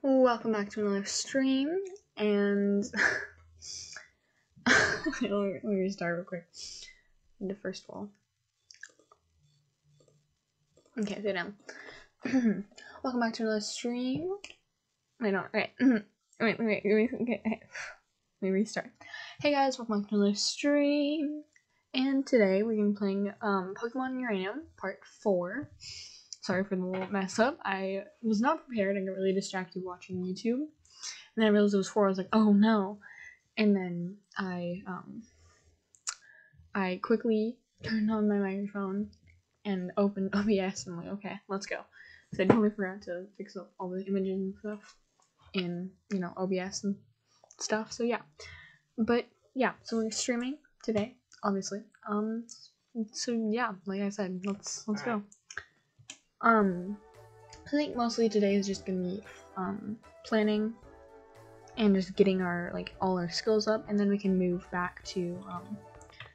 Welcome back to another stream, and let me restart real quick. The first wall. Okay, go down. Welcome back to another stream. I don't. Alright. Wait. Let me restart. Hey guys, welcome back to another stream. And today we're gonna be playing Pokémon Uranium Part 4. Sorry for the little mess up. I was not prepared and got really distracted watching YouTube. And then I realized it was 4. I was like, oh no. And then I quickly turned on my microphone and opened OBS and I'm like, okay, let's go. So I totally forgot to fix up all the images and stuff in, you know, OBS and stuff. So yeah. But yeah, so we're streaming today, obviously. So yeah, like I said, let's go. I think mostly today is just gonna be, planning and just getting our, like, all our skills up, and then we can move back to,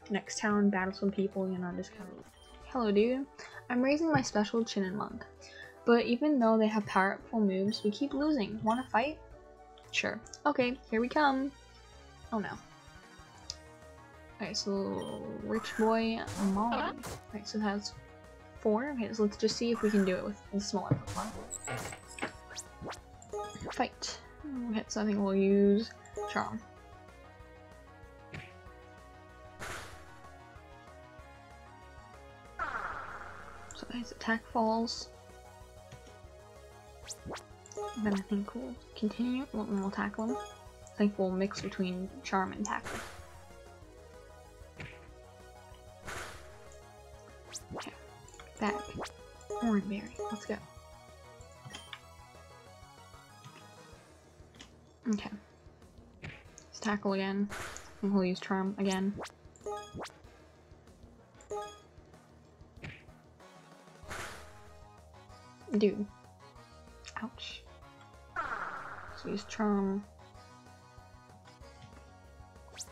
next town, battle some people, you know, just kind of, hello dude, I'm raising my special Chinin monk, but even though they have powerful moves, we keep losing. Wanna fight? Sure. Okay, here we come. Oh no. Alright, so, rich boy, Molly. Alright, so that's 4. Okay, so let's just see if we can do it with the smaller Pokemon. Fight. Okay, so I think we'll use Charm. So his attack falls. And then I think we'll continue, and we'll tackle him. I think we'll mix between Charm and Tackle. Back. Orange berry. Let's go. Okay. Let's tackle again. And we'll use Charm again. Dude. Ouch. So use Charm.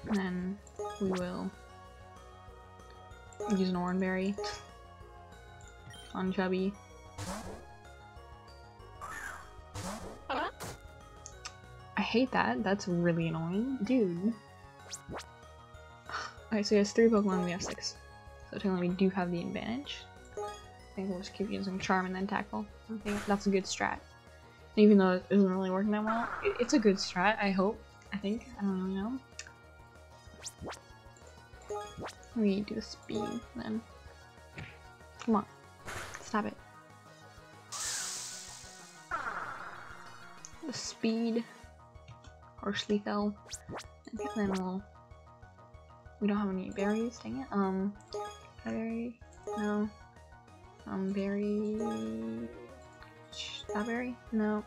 And then we will use an orange berry. On Chubby. I hate that. That's really annoying. Dude. Alright, so he has 3 Pokemon, we have 6. So technically we do have the advantage. I think we'll just keep using Charm and then Tackle. I think that's a good strat. Even though it isn't really working that well. It's a good strat, I hope. I think. I don't really know. We do the speed then. Come on. Stop it. The speed. Or Sleethel. And then we'll... We don't have any berries, dang it. Berry? No. Berry... Strawberry? No.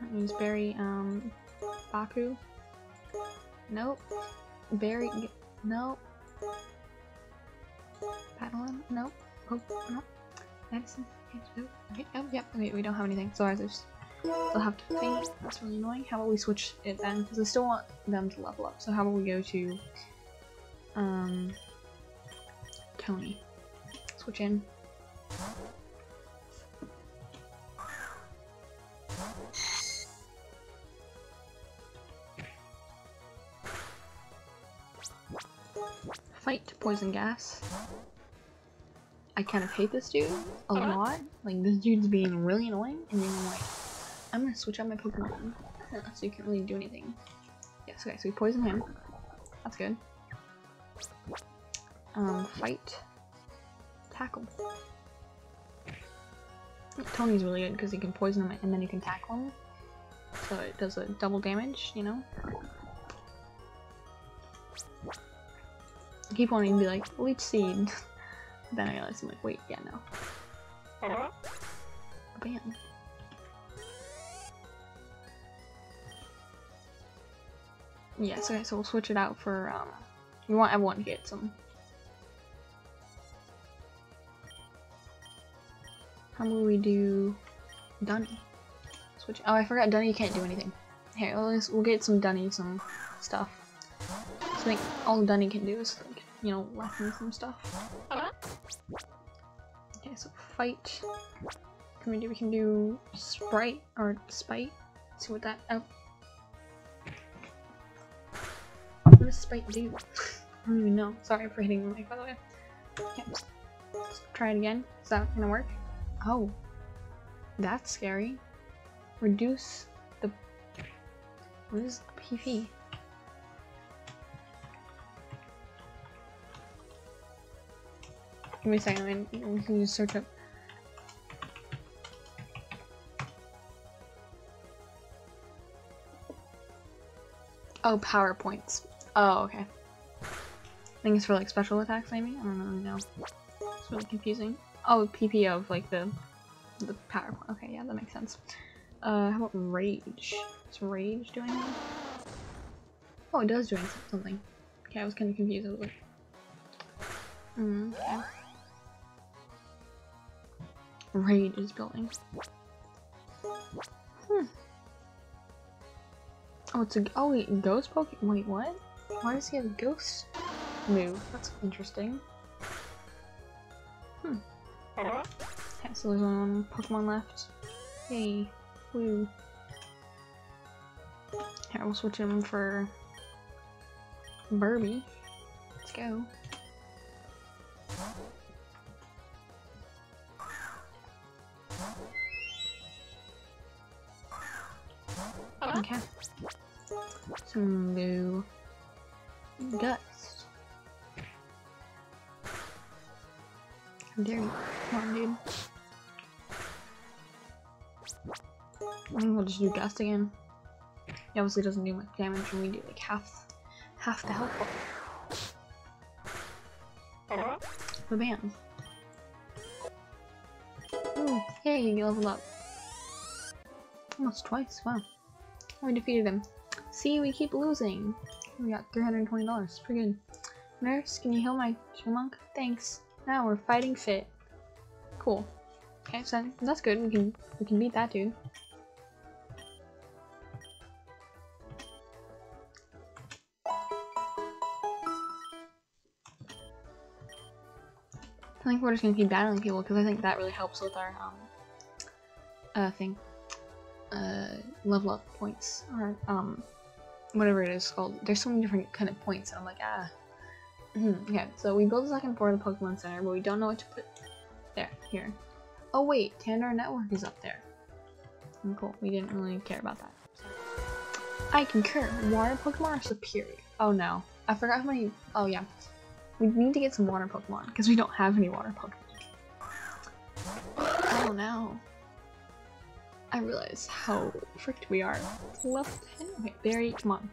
Don't use berry. Baku? Nope. Berry... Nope. Paddling? Nope. Oh, no. Medicine. Okay, oh, yep. Okay, we don't have anything. So I just will have to think. That's really annoying. How about we switch it then? Because I still want them to level up. So how about we go to, Tony. Switch in. Fight poison gas. I kind of hate this dude a lot. Like, this dude's being really annoying, and then I'm like, I'm gonna switch out my Pokemon. So you can't really do anything. Yes, okay, so we poison him. That's good. Fight. Tackle. Tony's really good because he can poison him and then he can tackle him. So it does a double damage, you know? I keep wanting to be like, Leech Seed. Then I realized I'm like, wait, yeah, no. Bam. Yes, okay, so we'll switch it out for, we want everyone to get some. How will we do Dunny? Switch. Oh, I forgot Dunny can't do anything. Here, we'll get some Dunny, some stuff. So I think all Dunny can do is, like, you know, laughing some stuff. Okay, so fight, Maybe we can do Sprite or Spite. Let's see what that. Oh. What does Spite do? I don't even know. Sorry for hitting the mic, by the way. Yep. Let's try it again. Is that gonna work? Oh. That's scary. Reduce the. What is the PV? Give me a second, we can just search up. Oh, PowerPoints. Oh, okay. I think it's for like special attacks, maybe? I don't really know. It's really confusing. Oh, PP of like the PowerPoint. Okay, yeah, that makes sense. How about Rage? Is Rage doing anything? Oh, it does do something. Okay, I was kind of confused. I was like, okay. Rage is building. Hmm. Oh, it's a wait, ghost Pokemon. Wait, what? Why does he have a ghost move? That's interesting. Hmm. Okay, so there's one Pokemon left. Hey, woo. Here, we'll switch him for Burby. Let's go. Okay. Some new guts. How dare you? Come on, dude. I think we'll just do Gust again. It obviously doesn't do much damage when we do like half the health bar. The band. Ooh, yay, you leveled up. Almost twice, wow. We defeated him. See, we keep losing. We got $320, pretty good. Nurse, can you heal my chipmunk? Thanks. Now we're fighting fit. Cool. Okay, so that's good. We can beat that dude. I think we're just gonna keep battling people because I think that really helps with our level up points or whatever it is called. There's so many different kind of points, and I'm like okay. So we build a second floor of the Pokemon Center, but we don't know what to put there. Here. Oh wait, Tandor Network is up there. And cool. We didn't really care about that. So. I concur. Water Pokemon are superior. Oh no, I forgot how many. Oh yeah. We need to get some water Pokemon, because we don't have any water Pokemon. Oh no. I realize how fricked we are. Level 10? Okay, Barry, come on.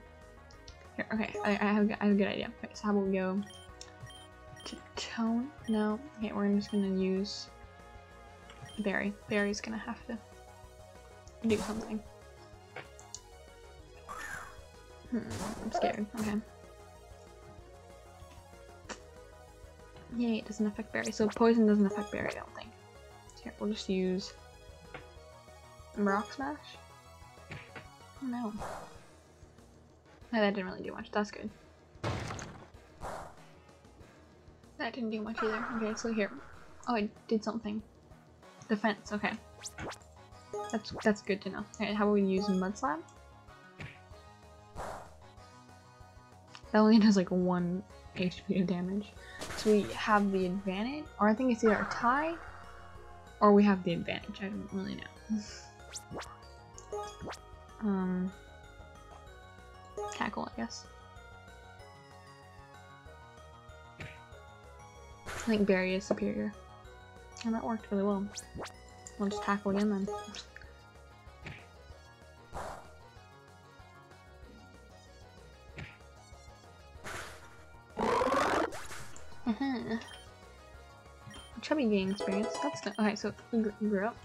Here, okay, I have a good idea. Okay, so how about we go to Tone? No. Okay, we're just gonna use Barry. Barry's gonna have to do something. I'm scared. Okay. Yay, it doesn't affect Barry. So poison doesn't affect Barry, I don't think. Here, we'll just use Rock Smash? Oh no. No, that didn't really do much. That's good. That didn't do much either. Okay, so here. Oh, I did something. Defense, okay. That's good to know. Alright, how about we use Mud Slab? That only does like 1 HP of damage. So we have the advantage, or I think it's either a tie, or we have the advantage. I don't really know. Tackle, I guess. I think Barry is superior, and that worked really well. We'll just tackle again then. Chubby game experience. That's not okay. So he grew up.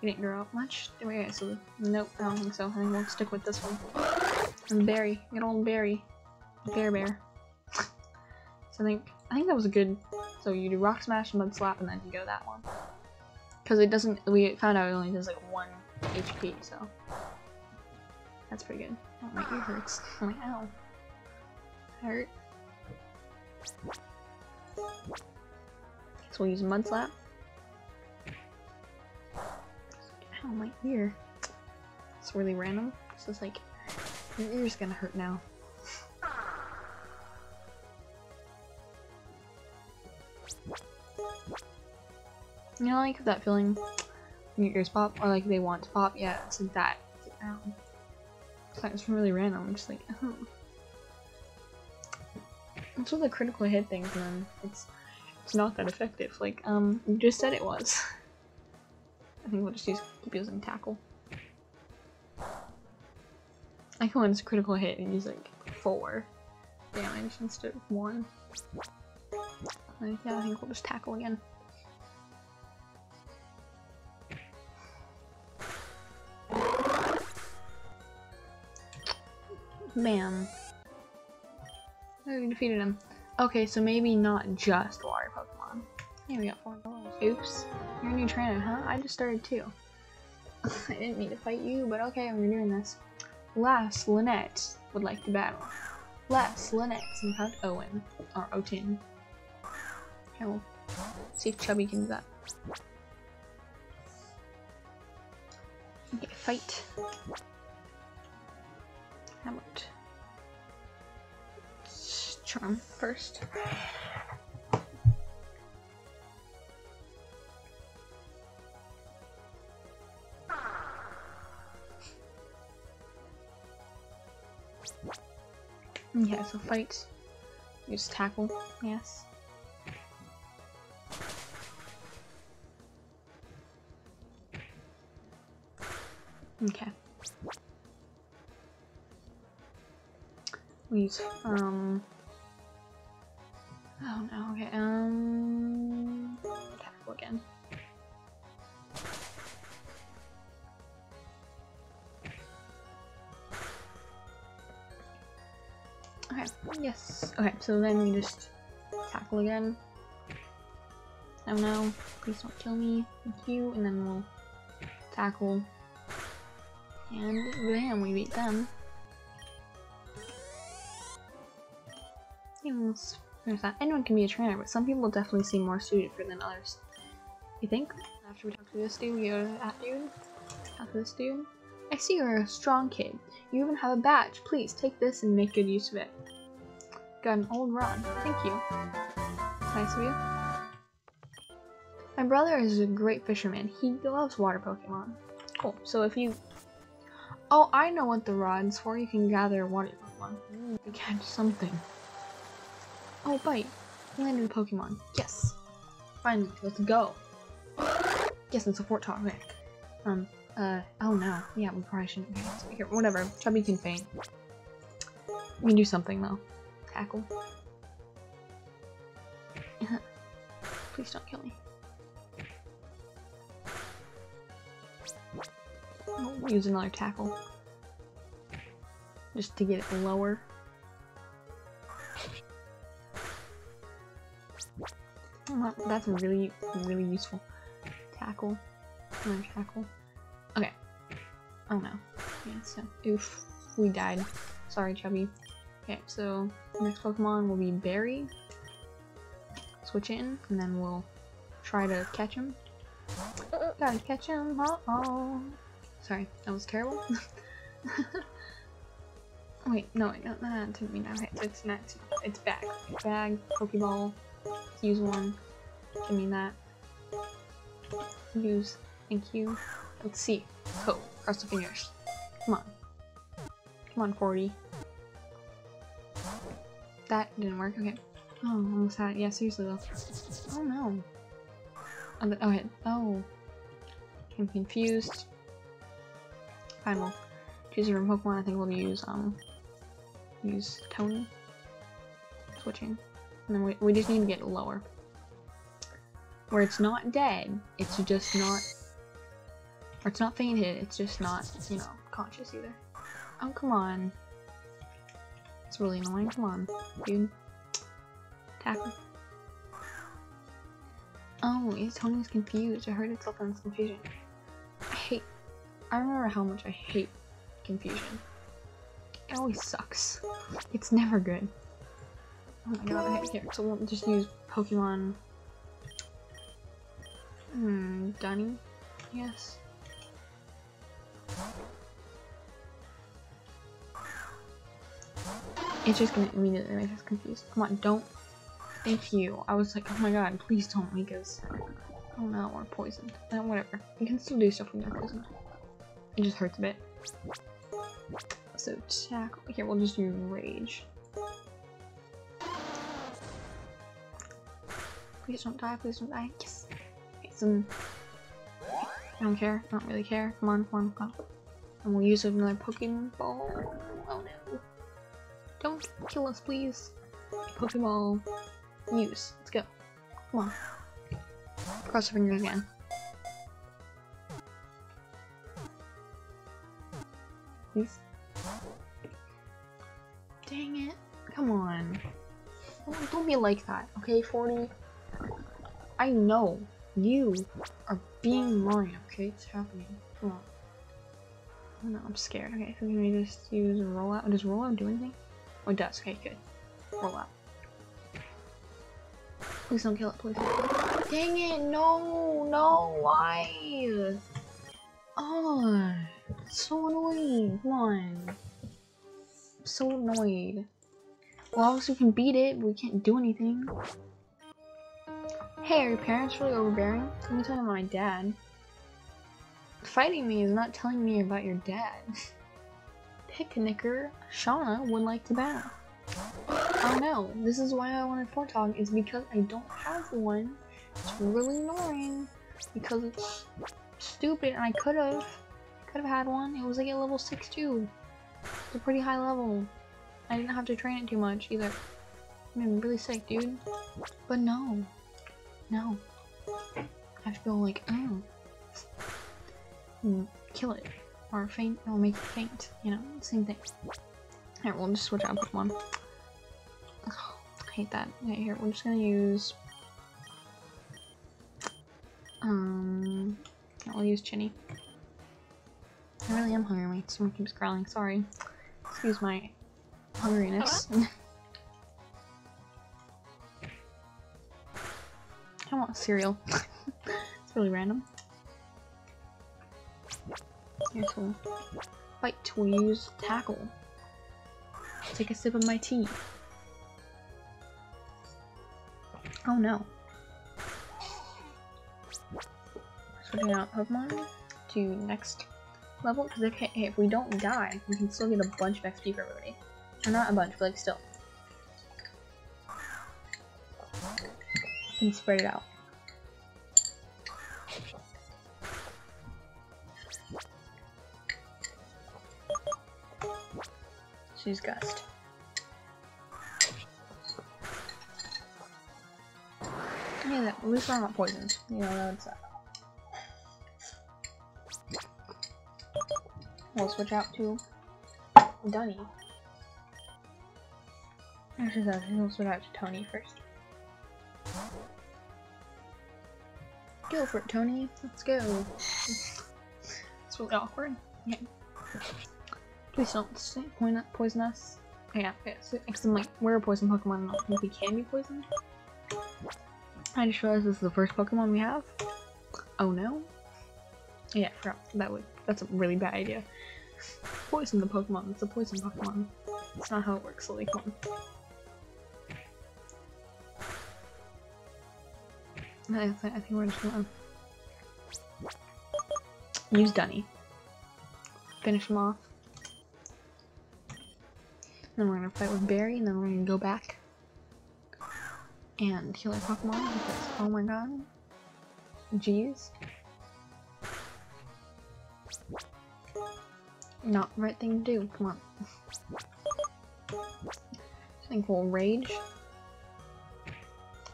He didn't grow up much. Okay, so nope. I don't think so. I think we'll stick with this one. And Barry, good old Barry, Bear. So I think that was a good. So you do Rock Smash, Mud Slap, and then you go that one. Because it doesn't. We found out it only does like 1 HP. So that's pretty good. Oh, my ear hurts. I'm like, ow. Hurt. So we'll use Mud Slap. Ow, my ear. It's really random. This is like, your ear's gonna hurt now. You know, like that feeling when your ears pop, or like they want to pop? Yeah, it's like that. It's like, ow. It's really random. I'm just like, oh. That's what the critical hit thing, man. It's not that effective. Like, you just said it was. I think we'll just keep using tackle. I can win this critical hit and use like 4 damage instead of 1. Like, yeah, I think we'll just tackle again. Bam. Oh, we defeated him. Okay, so maybe not just water Pokemon. Yeah, we got 4 dollars. Oops. You're a new trainer, huh? I just started too. I didn't mean to fight you, but okay, we're doing this. Last Lynette would like to battle. Last Lynette somehow Owen. Or Otin. Okay, we'll see if Chubby can do that. Okay, fight. How about charm first? Yeah, so fight. Use tackle. Yes. Okay. We use, oh no, okay, tackle again. Okay, yes, okay, so then we just tackle again. Oh no, please don't kill me, thank you, and then we'll tackle. And bam, we beat them. Let's finish that. Anyone can be a trainer, but some people definitely seem more suited for it than others. You think? After we talk to this dude, we go to that dude. After this dude. I see you're a strong kid. You even have a badge. Please take this and make good use of it. Got an old rod. Thank you. Nice of you. My brother is a great fisherman. He loves water Pokemon. Cool. So if you... Oh, I know what the rod's for. You can gather water Pokemon. You catch something. Oh, bite! Landed Pokemon. Yes! Finally, let's go! Yes, and support topic. Oh no. Yeah, we probably shouldn't be here. Whatever. Chubby can faint. We can do something though. Tackle. Please don't kill me. We'll use another tackle. Just to get it lower. That's really, really useful. Tackle. Another tackle. Okay. Oh no. Yeah, so. Oof. We died. Sorry, Chubby. Okay, so next Pokemon will be Berry. Switch in, and then we'll try to catch him. Gotta catch him. Uh oh. Sorry, that was terrible. Wait, no, wait, no, that didn't mean that. Okay, so it's next. It's bag. Bag, Pokeball. Let's use one. Give me that. Use. Thank you. Let's see. Oh, cross the fingers. Come on. Come on, 40. That didn't work. Okay. Oh, almost had it. Yeah, seriously though. Oh no. Okay. Oh. I'm confused. Fine, we'll choose a different Pokemon. I think we'll use, use Tony. Switching. And then we just need to get lower. Where it's not dead, it's just not... Or it's not fainted, it's just not, you know, conscious either. Oh, come on. It's really annoying. Come on, dude. Tackle. Oh, Tony's confused. I heard it's up on confusion. I hate... I remember how much I hate confusion. It always sucks. It's never good. Oh my god, I hate here. So we'll just use Pokemon... Dunny? Yes. It's just gonna mean that I was just confused. Come on, don't. Thank you. I was like, oh my god, please don't, because oh no, we're poisoned. Whatever. You can still do stuff when you're poisoned. It just hurts a bit. So tackle. Here, we'll just do rage. Please don't die. Please don't die. Yes. Okay, so I don't care. I don't really care. Come on, come on, come on. And we'll use another Pokeball. Oh no. Don't kill us, please. Pokeball. Use. Let's go. Come on. Cross your fingers again. Please. Dang it. Come on. Don't be like that, okay, 40? I know. You are being Mario, okay? It's happening. Come on. Oh no, I'm scared. Okay, so can we just use rollout? Oh, does rollout do anything? Oh, it does. Okay, good. Rollout. Please don't kill it, please. Dang it! No! No! Why? Oh, it's so annoying. Come on. I'm so annoyed. Well, obviously we can beat it, but we can't do anything. Hey, are your parents really overbearing? Let me tell you about my dad. Fighting me is not telling me about your dad. Picnicker Shauna would like to battle. Oh no, this is why I wanted Fortog, is because I don't have one. It's really annoying because it's stupid, and I could have had one. It was like at level 6 too. It's a pretty high level. I didn't have to train it too much either. I mean, really sick, dude. But no. No. I feel like, oh. Kill it. Or faint. Or make it faint. You know, same thing. Alright, we'll just switch out Pokemon. Oh, I hate that. Okay, here, we're just gonna use... yeah, we'll use Chinny. I really am hungry, my stomach keeps growling. Sorry. Excuse my hungriness. I want cereal. It's really random. Here's cool. Bite, we use tackle. Take a sip of my tea. Oh no. Switching out Pokemon to next level, because if we don't die, we can still get a bunch of XP for everybody. Or not a bunch, but like still. And spread it out. She's Gust. Yeah, that, at least I'm not poisoned. You know, that's that. We'll switch out to Dunny. Actually, we'll switch out to Tony first. Go for it, Tony. Let's go. It's really awkward. Okay. Please don't poison us. Yeah, because I'm like, we're a poison Pokemon, I don't think we can be poisoned. I just realized this is the first Pokemon we have. Oh no. Yeah, I forgot. That's a really bad idea. Poison the Pokemon. It's a poison Pokemon. That's not how it works, Lily. Come on. I think we're just gonna use Dunny. Finish him off. Then we're gonna fight with Barry, and then we're gonna go back and kill our Pokemon because, oh my god. Jeez. Not the right thing to do, come on. I think we'll rage.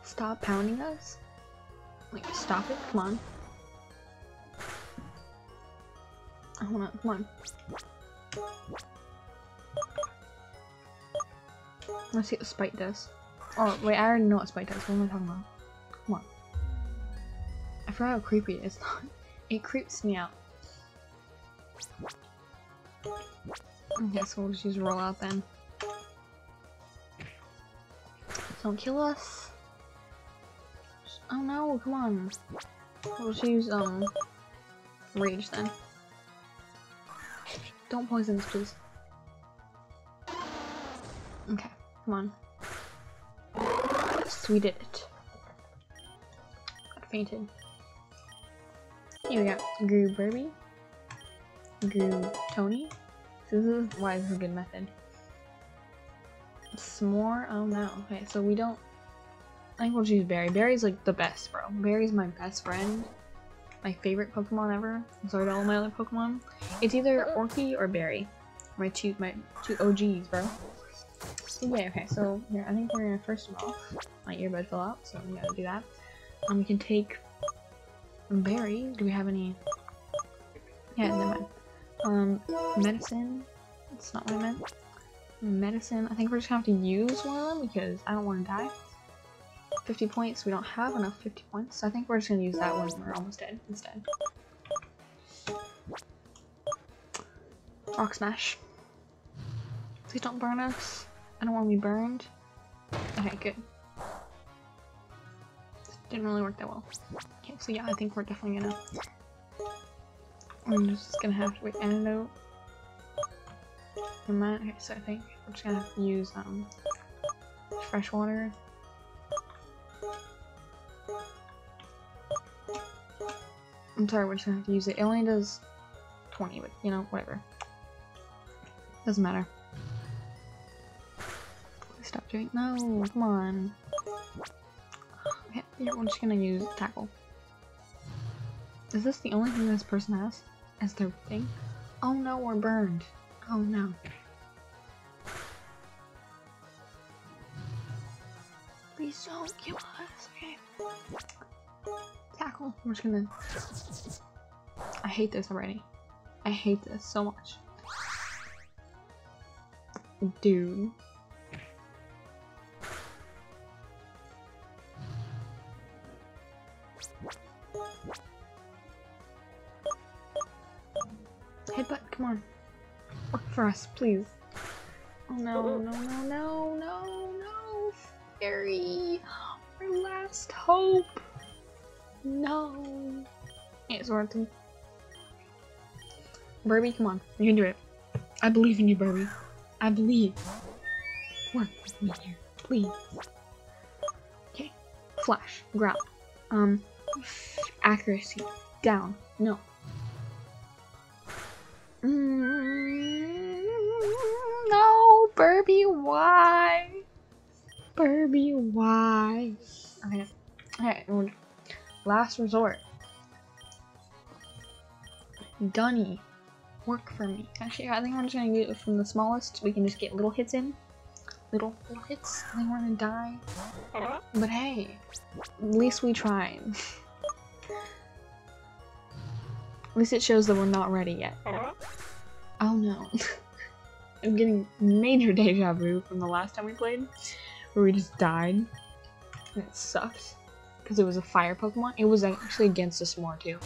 Stop pounding us. Like, stop it, come on. I wanna, come on. Let's see what Spite does. Oh, wait, I already know what Spite does. What am I talking about? Come on. I forgot how creepy it is. It creeps me out. Okay, so we'll just use Rollout then. Don't kill us. Oh no, come on. We'll just use, Rage then. Don't poison us, please. Okay, come on. Sweet it. Got fainted. Here we got Guru Burby. Guru Tony. This is why this is a good method. S'more? Oh no. Okay, so we don't... I think we'll choose Berry. Berry's like the best, bro. Berry's my best friend. My favorite Pokemon ever. I'm sorry to all my other Pokemon. It's either Orchid or Berry. My two OGs, bro. Yeah, okay, so here, I think we're gonna, first of all, my earbud fell out, so we gotta do that. We can take Berry. Do we have any? Yeah, never mind. Medicine. That's not what I meant. Medicine. I think we're just gonna have to use one of them because I don't want to die. 50 points. We don't have enough 50 points, so I think we're just gonna use that one when we're almost dead instead. Rock Smash. Please don't burn us. I don't want to be burned. Okay, good. Didn't really work that well. Okay, so yeah, I think we're definitely gonna... I'm just gonna have to wait, antidote. Okay, so I think we're just gonna have to use, fresh water. I'm sorry, we're just gonna have to use it. It only does 20, but, you know, whatever. Doesn't matter. Stop doing- no, come on. Okay, yeah, we're just gonna use Tackle. Is this the only thing this person has? As their thing? Oh no, we're burned. Oh no. Please don't kill us, okay. Tackle. We're just gonna- I hate this already. I hate this so much. Dude. Headbutt, come on. Work for us, please. Oh no, no, no, no, no, no. Fairy. Our last hope. No. It's worth it. Burby, come on. You can do it. I believe in you, Burby. I believe. Work with me here, please. Okay. Flash. Growl. Accuracy. Down. No. No, Burby, why? Burby, why? Okay. Alright, last resort. Dunny. Work for me. Actually, I think I'm just gonna get it from the smallest. We can just get little hits in. Little hits. I think we're gonna die. But hey, at least we tried. At least it shows that we're not ready yet. Oh no. I'm getting major deja vu from the last time we played, where we just died. And it sucked. Because it was a fire Pokemon. It was actually against a S'more too.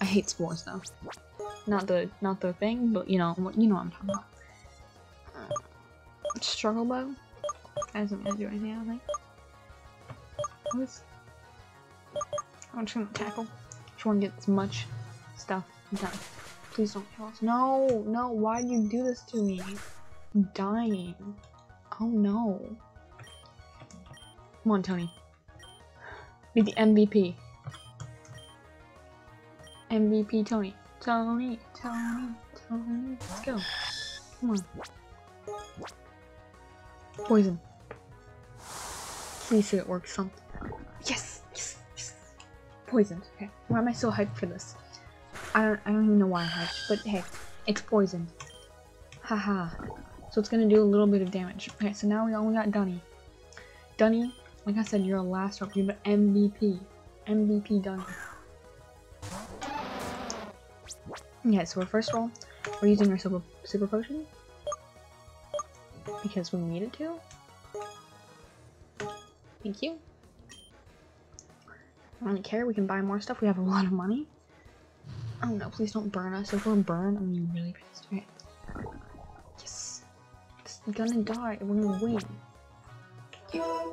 I hate S'mores though. Not the thing, but you know what I'm talking about. Struggle Bug? That doesn't really do anything, I don't think. I'm just gonna tackle. Just wanna get as much stuff done. Please don't kill us. No, no, why did you do this to me? I'm dying. Oh no. Come on, Tony. Be the MVP. MVP Tony. Tony, Tony, Tony. Let's go. Come on. Poison. Please say it works something. Yes, yes, yes. Poisoned. Okay. Why am I so hyped for this? I don't even know why I'm hyped, but hey, it's poisoned. Haha. So it's gonna do a little bit of damage. Okay, so now we only got Dunny. Dunny, like I said, you're a last hope. You're the MVP. MVP Dunny. Okay, so our first roll, we're using our super potion. Because we needed to. Thank you. I don't care, we can buy more stuff. We have a lot of money. Oh no, please don't burn us. If we're burned, I'm really pissed. Okay. Yes. It's gonna die. We're gonna win. Yeah.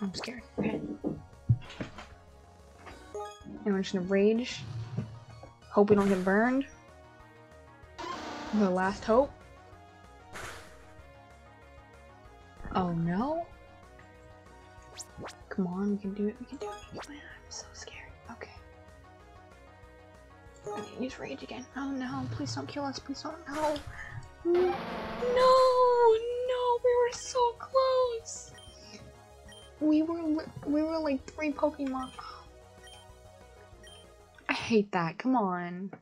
I'm scared. Okay. And we're just gonna rage. Hope we don't get burned. The last hope. Oh no? Come on, we can do it, we can do it. Man, I'm so scared. Okay. I need to rage again. Oh no, please don't kill us, please don't. No! No! No! We were so close! We were like 3 Pokemon. I hate that, come on.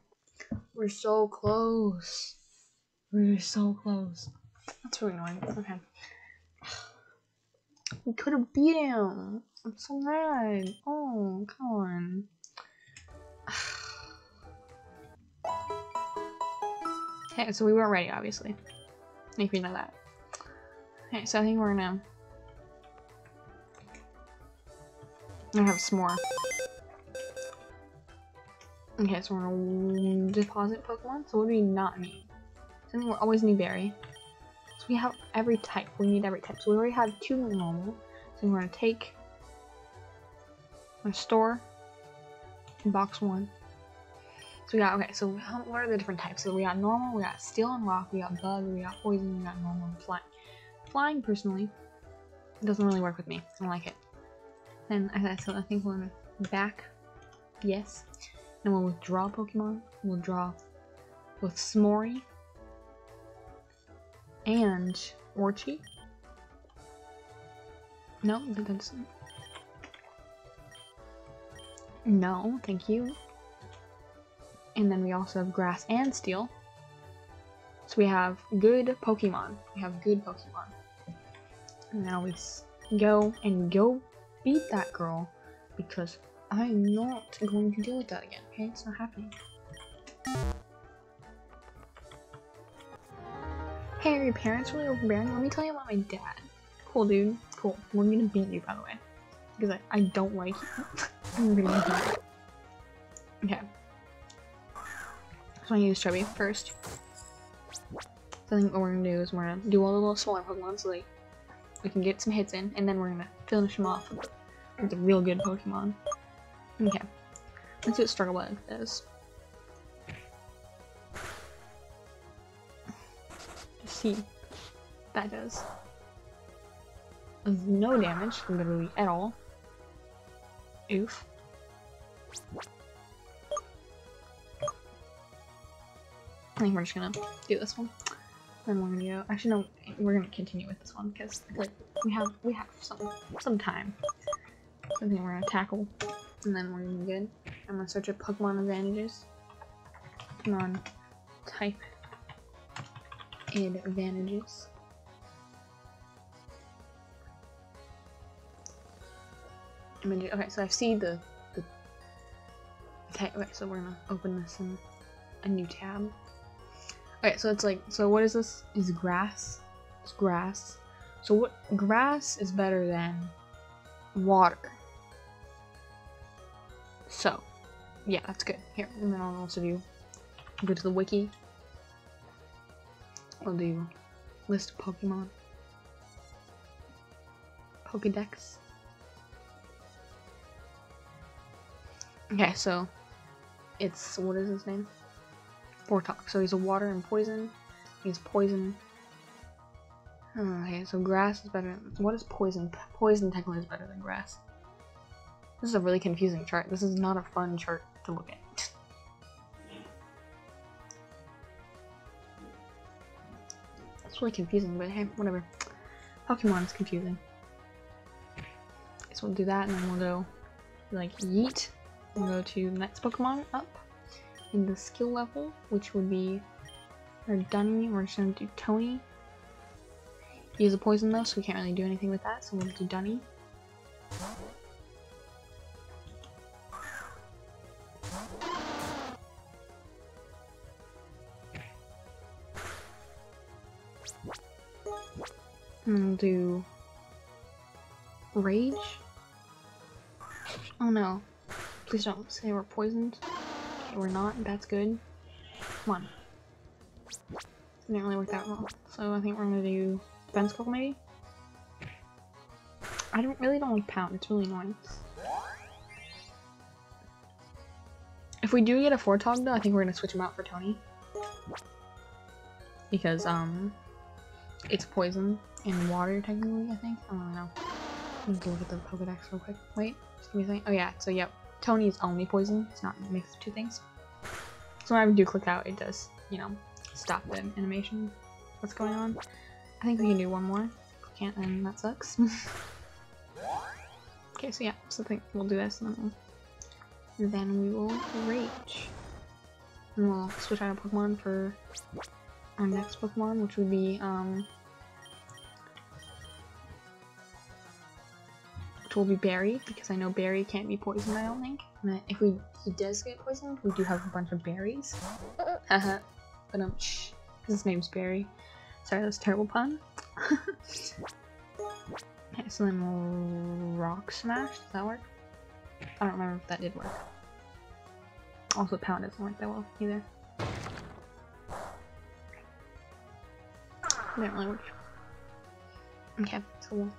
We're so close. We're so close. That's really annoying. Okay. We could have beat him. I'm so mad. Oh, come on. Okay, so we weren't ready, obviously. If you know that. Okay, so I think we're gonna. I'm gonna have some more. Okay, so we're gonna deposit Pokemon. So what do we not need? Something we always need berry. So we have every type. We need every type. So we already have 2 normal. So we're gonna take, store, and box 1. So we got, okay, so what are the different types? So we got normal, we got steel and rock, we got bug, we got poison, we got normal and flying. Flying, personally, doesn't really work with me. I don't like it. And so I think we're gonna back, yes. And we'll withdraw Pokemon. We'll draw with Smory and Orchi. No, that's no, thank you. And then we also have Grass and Steel. So we have good Pokemon. We have good Pokemon. And now we go and go beat that girl because I'm not going to deal with that again, okay? It's not happening. Hey, are your parents really overbearing? Let me tell you about my dad. Cool, dude. Cool. We're gonna beat you, by the way. Because I don't like you. I'm gonna beat you. Okay. So I use Chubby first. So I think what we're gonna do is we're gonna do all the little smaller Pokemon so like we can get some hits in, and then we're gonna finish them off with a real good Pokemon. Okay, let's see what Struggle Bug is. Just see what that does. There's no damage, literally, at all. Oof. I think we're just gonna do this one. Then we're gonna go. Actually, no, we're gonna continue with this one because like we have some time. So I think we're gonna tackle. And then we're gonna be good. I'm gonna search up Pokemon advantages. Pokemon type advantages. Okay, so I see the type. Okay, so we're gonna open this in a new tab. Okay, so it's like, so what is this? Is grass? It's grass. So what grass is better than water? So, yeah, that's good. Here, and then I'll also do, I'll go to the wiki. I'll do list of Pokemon. Pokedex. Okay, so it's, what is his name? Fortalk. So he's a water and poison. He's poison. Okay, so grass is better. What is poison? Poison technically is better than grass. This is a really confusing chart. This is not a fun chart to look at. It's really confusing, but hey, whatever. Pokemon is confusing. So we'll do that, and then we'll go, like, yeet. We'll go to next Pokemon up in the skill level, which would be our Dunny. We're just gonna do Tony. He is a poison though, so we can't really do anything with that. So we'll do Dunny. And we'll do rage. Oh no. Please don't say we're poisoned. Okay, we're not. That's good. Come on. It didn't really work that well. So I think we're gonna do fence call maybe? I really don't like pound. It's really annoying. If we do get a Fortog though, I think we're gonna switch him out for Tony. Because, It's poison in water, technically, I think. I don't know. I'm just gonna look at the Pokedex real quick. Wait, just give me a second. Oh yeah, so yeah, Tony is only poison. It's not mixed with two things. So whenever I do click out, it does, you know, stop the animation. What's going on? I think we can do one more. If we can't, then that sucks. Okay, so yeah, so I think we'll do this and then we will rage. And we'll switch out a Pokemon for our next Pokemon, which would be, which will be Barry, because I know Barry can't be poisoned, I don't think. And if he does get poisoned, we do have a bunch of berries. Haha. But shh, because his name's Barry. Sorry, that's a terrible pun. Okay, so then we'll rock smash. Does that work? I don't remember if that did work. Also, pound doesn't work that well either. It didn't really work. Okay, so we'll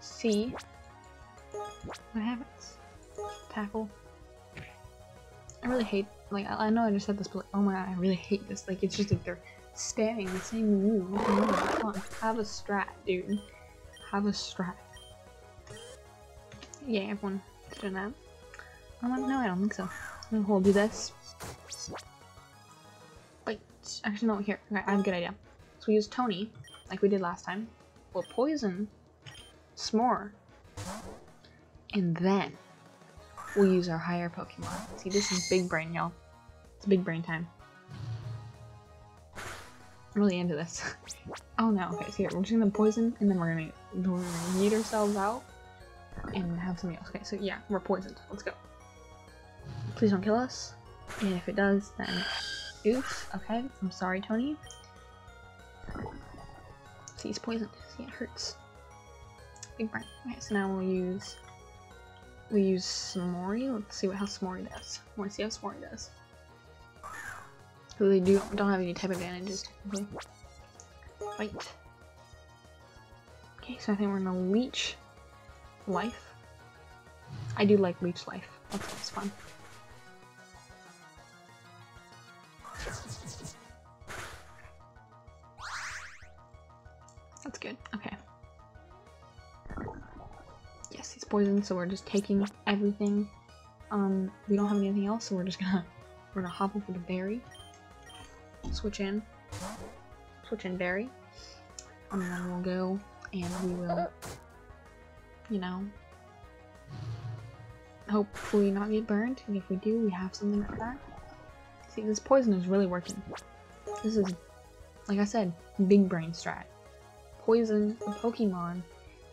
see what happens. Tackle. I really hate, like, I know I just said this, but like, oh my god, I really hate this. Like, it's just like they're spamming the same move. Come on, have a strat, dude. Have a strat. Yeah, everyone did that. I'm like, no, I don't think so. I'm gonna do this. Wait, actually, no, here. Okay, I have a good idea. So we use Tony, like we did last time. We'll poison S'more. And then we'll use our higher Pokemon. See, this is big brain, y'all. It's big brain time. I'm really into this. Oh no, okay, so here, we're just gonna poison, and then we're gonna yeet ourselves out, and have something else. Okay, so yeah, we're poisoned. Let's go. Please don't kill us, and if it does, then oof. Okay, I'm sorry, Tony. See, he's poisoned. See, it hurts. Big brain. Okay, so now we'll use S'more. Let's see how S'more does. I want to see how S'more does. So they don't have any type of advantages, technically. Right. Okay, so I think we're gonna leech life. I do like leech life. That's fun. That's good. Okay. Yes, he's poisoned, so we're just taking everything. We don't have anything else, so we're gonna hop over to Barry. Switch in Barry, and then we'll go, and we will, you know, hopefully not get burned, and if we do, we have something for that. See, this poison is really working. This is, like I said, big brain strat. Poison the Pokemon,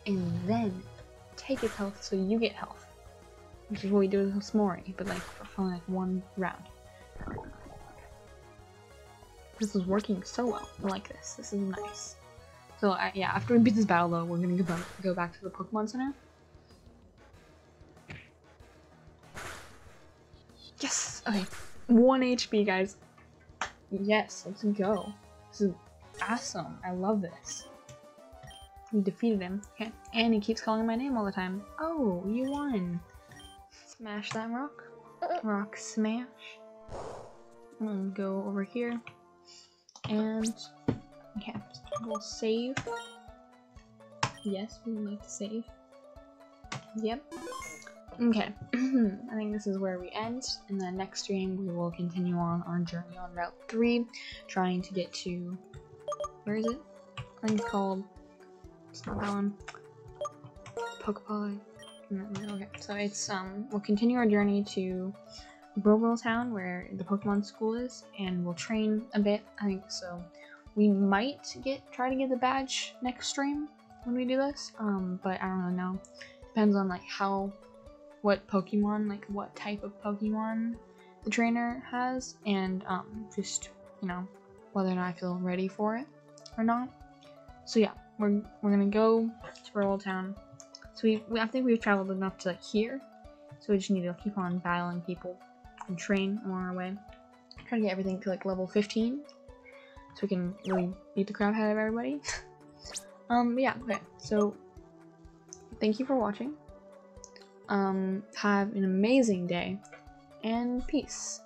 and then take its health so you get health. Which is what we do with S'more, but like, for only like one round. This is working so well. I like this. This is nice. So yeah, after we beat this battle though, we're gonna go back to the Pokemon Center. Yes! Okay. 1 HP, guys. Yes, let's go. This is awesome. I love this. We defeated him. Okay. And he keeps calling my name all the time. Oh, you won. Smash that rock. Rock smash. I'm gonna go over here. And okay, we'll save. Yes, we would like to save. Yep. Okay, I think this is where we end. In the next stream, we will continue on our journey on Route 3, trying to get to, where is it? I think it's called, it's not that one, Pokepoli. Okay, so it's, we'll continue our journey to Brogol Town, where the Pokemon school is, and we'll train a bit, I think, so we might try to get the badge next stream when we do this, but I don't really know. Depends on, like, what type of Pokemon the trainer has, and, just, you know, whether or not I feel ready for it or not. So yeah, we're gonna go to Brogol Town. So I think we've traveled enough to, like, here, so we just need to keep on battling people and train on our way. Try to get everything to like level 15 so we can really beat the crap out of everybody. Yeah, okay, so thank you for watching. Have an amazing day and peace.